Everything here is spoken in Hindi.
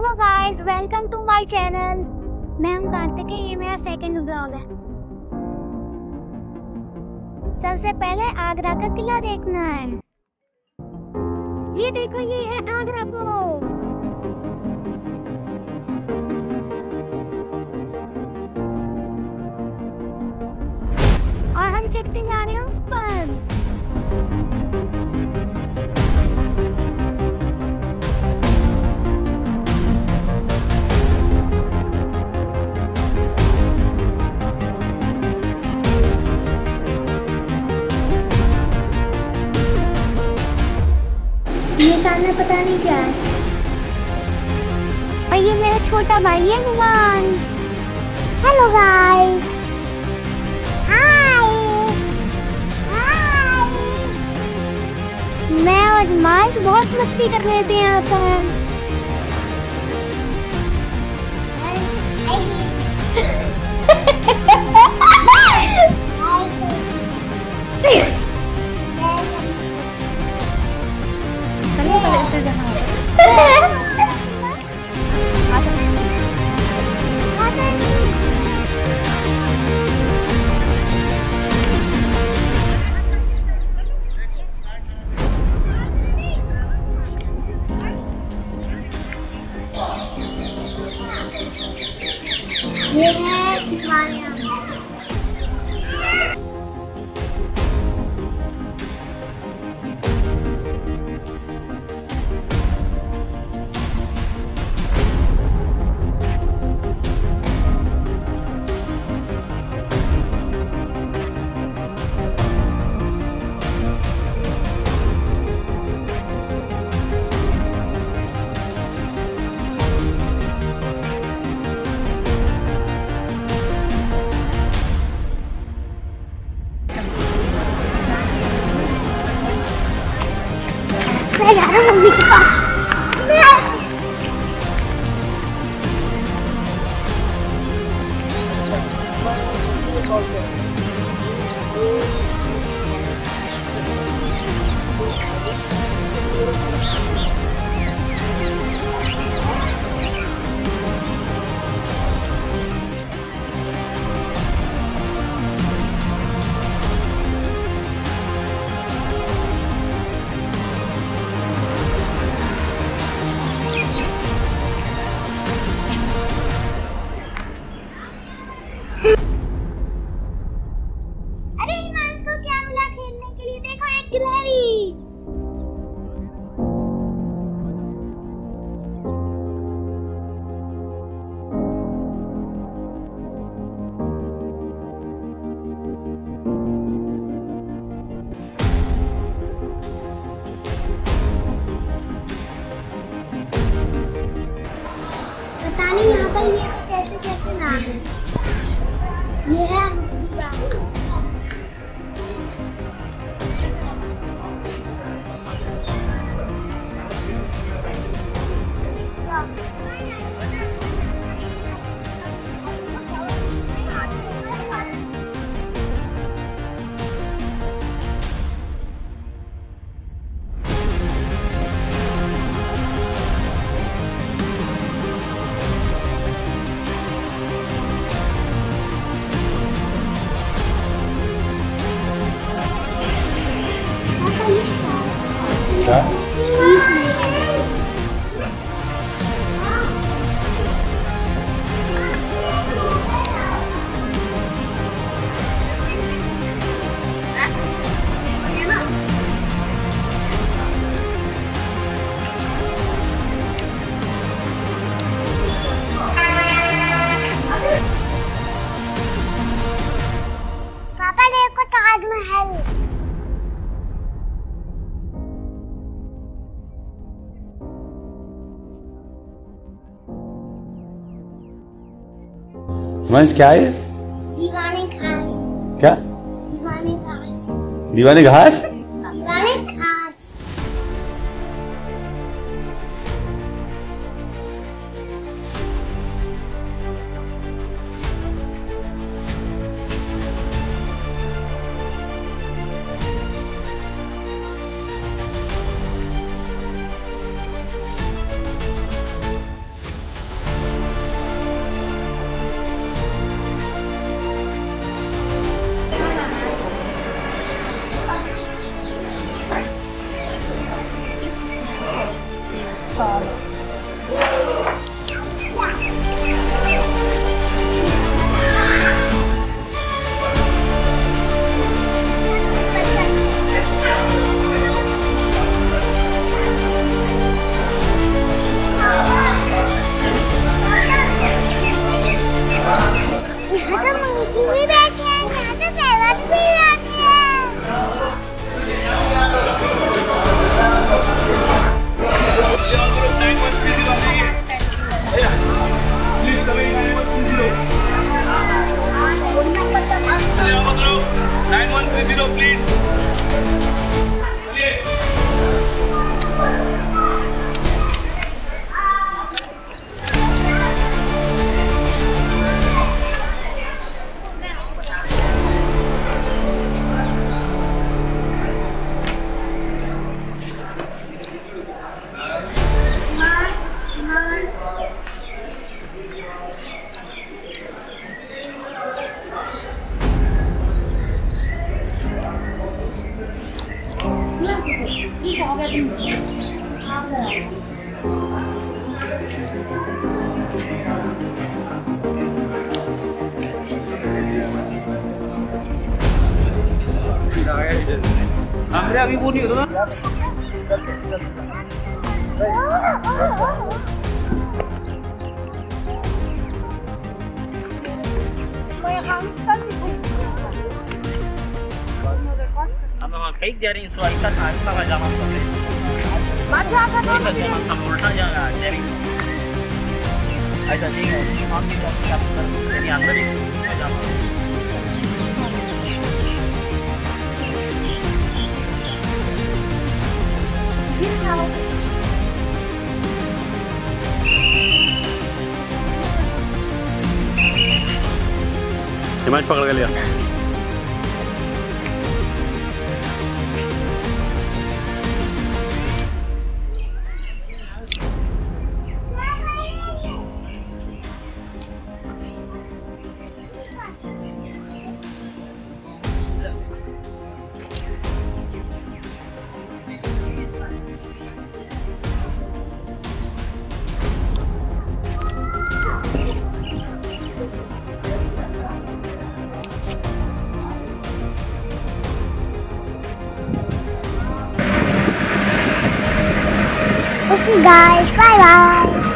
Hello guys, welcome to my channel. मैं हूं कार्तिक, ये मेरा सेकंड व्लॉग है। सबसे पहले आगरा का किला देखना है। ये देखो, ये है आगरा फोर्ट। और हम चढ़ते जा रहे हैं ऊपर। सामने पता नहीं क्या है। और ये मेरा छोटा भाई है भगवान। Hello guys, hi hi. मैं और मांस बहुत मस्ती कर लेते हैं यहाँ पर। वंश क्या है? दीवाने घास। क्या? दीवाने घास। दीवाने घास? दीवाने घास। अरे अभी वो नहीं होता ना। अब हम कहीं जा रहे हैं तो ऐसा नाश्ता पजामा कर ले। मत जाकर हम उल्टा जा रहा है जरी। ऐसा नहीं है हम भी जाके आप कर नहीं अंदर ही पजामा हिमांश पकड़ के लिया guys, bye bye.